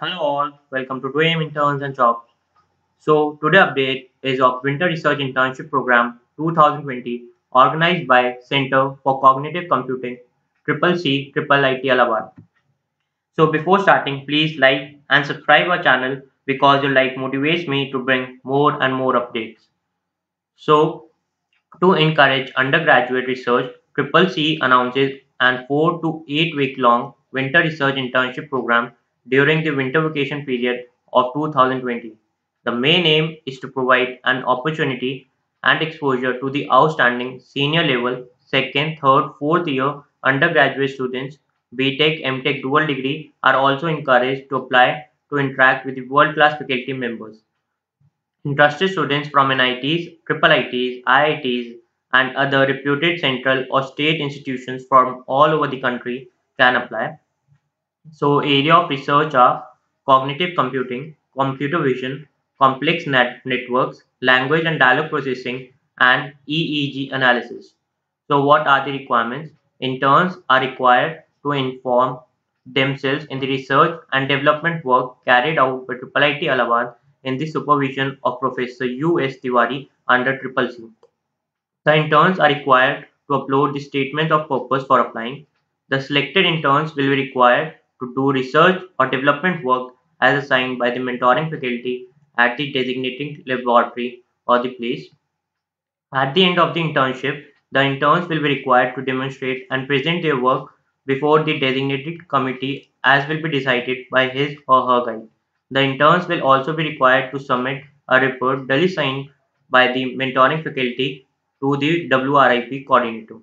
Hello all, welcome to Dream Interns and Jobs. So today update is of Winter Research Internship Program 2020 organized by Center for Cognitive Computing, IIIT Allahabad. So before starting, please like and subscribe our channel because your like motivates me to bring more and more updates. So to encourage undergraduate research, IIIT announces an 4- to 8-week long Winter Research Internship Program during the winter vacation period of 2020. The main aim is to provide an opportunity and exposure to the outstanding senior level 2nd, 3rd, 4th year undergraduate students. B.Tech, M.Tech dual degree are also encouraged to apply to interact with the world-class faculty members. Interested students from NITs, IIITs, IITs and other reputed central or state institutions from all over the country can apply. So area of research are cognitive computing, computer vision, complex networks, language and dialogue processing, and EEG analysis. So what are the requirements? Interns are required to inform themselves in the research and development work carried out by IIIT Allahabad in the supervision of Professor U.S. Tiwari under CCC. The interns are required to upload the statement of purpose for applying. The selected interns will be required to do research or development work as assigned by the mentoring faculty at the designated laboratory or the place. At the end of the internship, the interns will be required to demonstrate and present their work before the designated committee as will be decided by his or her guide. The interns will also be required to submit a report duly signed by the mentoring faculty to the WRIP coordinator.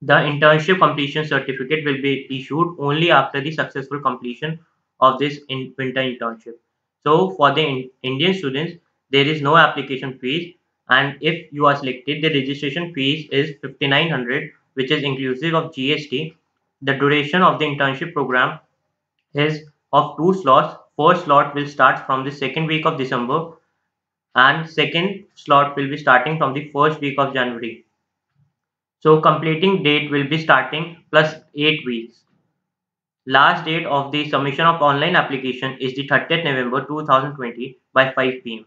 The internship completion certificate will be issued only after the successful completion of this winter internship. So for the Indian students, there is no application fees, and if you are selected, the registration fees is 5,900, which is inclusive of GST. The duration of the internship program is of 2 slots. First slot will start from the 2nd week of December and second slot will be starting from the 1st week of January. So completing date will be starting plus 8 weeks. Last date of the submission of online application is the 30th November 2020 by 5 pm.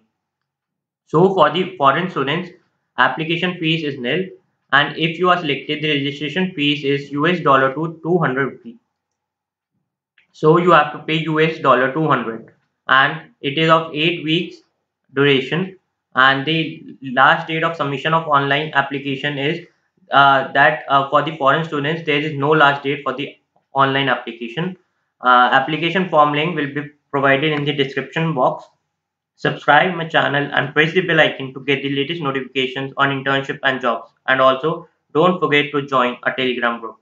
So for the foreign students, application fees is nil, and if you are selected, the registration fees is $2 to 200 rupees. So you have to pay $2 200, and it is of 8 weeks duration, and the last date of submission of online application is for the foreign students there is no last date for the online application. Application form link will be provided in the description box. Subscribe my channel and press the bell icon to get the latest notifications on internship and jobs, and also don't forget to join our Telegram group.